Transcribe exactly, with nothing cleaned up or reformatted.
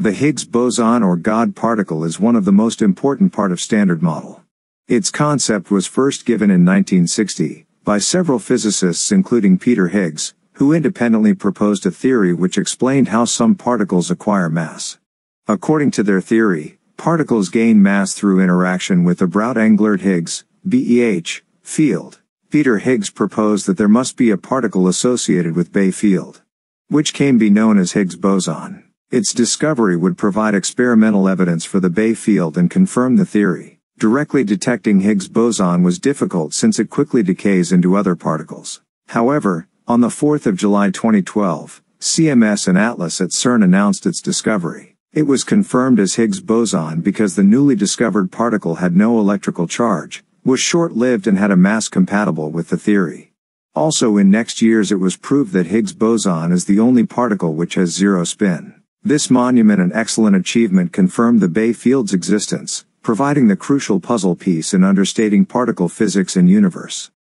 The Higgs boson or God particle is one of the most important part of standard model. Its concept was first given in nineteen sixty, by several physicists including Peter Higgs, who independently proposed a theory which explained how some particles acquire mass. According to their theory, particles gain mass through interaction with the Brout-Englert-Higgs, B E H, field. Peter Higgs proposed that there must be a particle associated with B E H field, which came to be known as Higgs boson. Its discovery would provide experimental evidence for the B E H field and confirm the theory. Directly detecting Higgs boson was difficult since it quickly decays into other particles. However, on the fourth of July twenty twelve, C M S and ATLAS at CERN announced its discovery. It was confirmed as Higgs boson because the newly discovered particle had no electrical charge, was short-lived and had a mass compatible with the theory. Also in next years it was proved that Higgs boson is the only particle which has zero spin. This monument and excellent achievement confirmed the B E H field's existence, providing the crucial puzzle piece in understanding particle physics and universe.